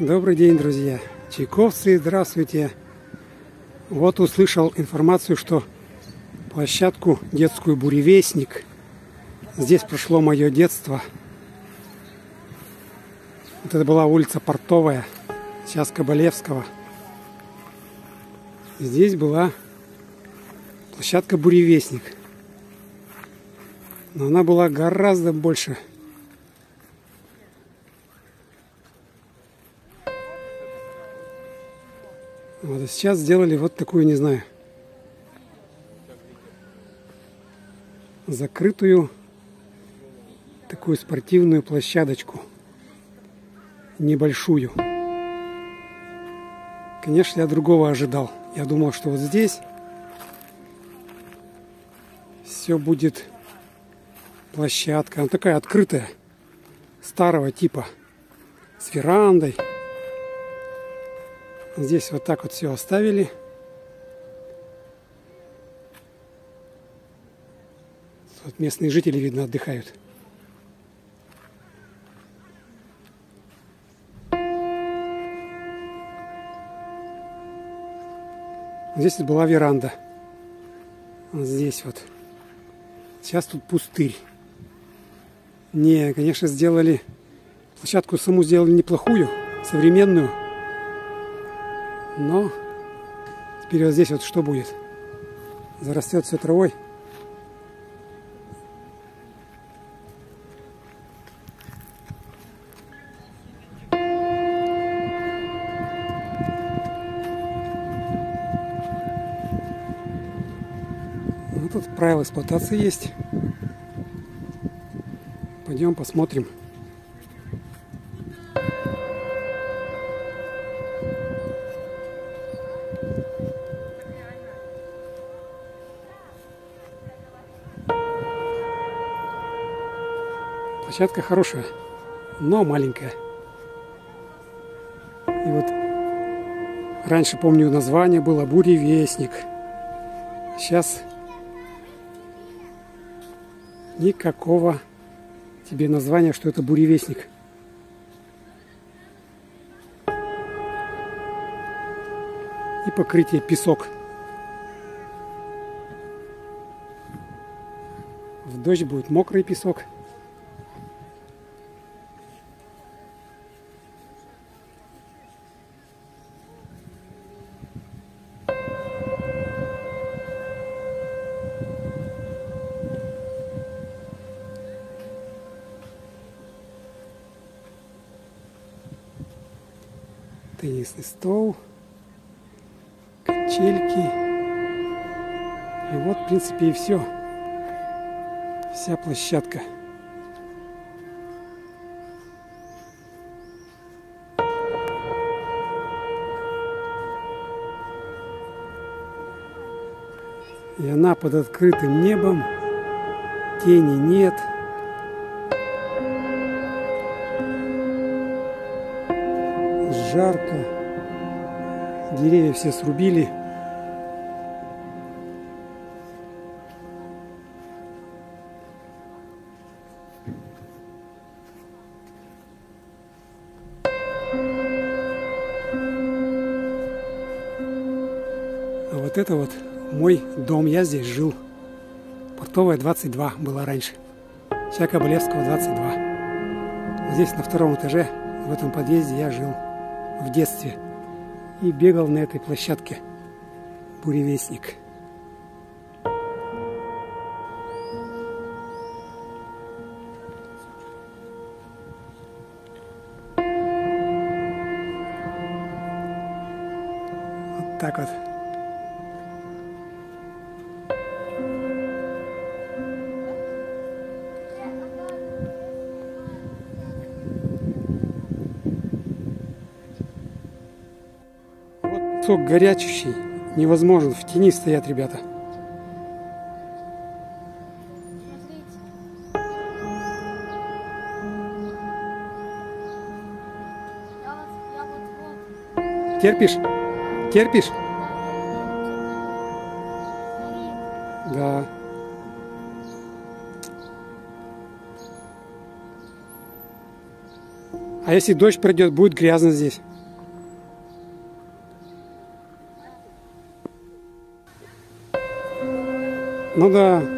Добрый день, друзья! Чайковцы, здравствуйте! Вот услышал информацию, что площадку детскую «Буревестник». Здесь прошло мое детство. Вот это была улица Портовая, сейчас Кабалевского. Здесь была площадка «Буревестник». Но она была гораздо больше. Вот, а сейчас сделали вот такую, не знаю, закрытую такую спортивную площадочку. Небольшую. Конечно, я другого ожидал. Я думал, что вот здесь все будет площадка. Она такая открытая, старого типа, с верандой. Здесь вот так вот все оставили. Вот местные жители, видно, отдыхают. Здесь была веранда. Вот здесь вот. Сейчас тут пустырь. Не, конечно, сделали площадку саму, сделали неплохую, современную. Но теперь вот здесь вот что будет? Зарастет все травой. Ну, тут правила эксплуатации есть. Пойдем посмотрим. Площадка хорошая, но маленькая. И вот раньше, помню, название было «Буревестник». Сейчас никакого тебе названия, что это «Буревестник». И покрытие песок. В дождь будет мокрый песок. Теннисный стол, качельки. И вот, в принципе, и все. Вся площадка. И она под открытым небом. Тени нет. Жарко. Деревья все срубили. А вот это вот мой дом. Я здесь жил. Портовая 22 была раньше. Сейчас Кабалевского 22. Здесь на втором этаже, в этом подъезде я жил в детстве и бегал на этой площадке «Буревестник». Вот так вот. Песок горячущий, невозможен, в тени стоят ребята. Терпишь? Терпишь? Да. А если дождь придет, будет грязно здесь. Ну да.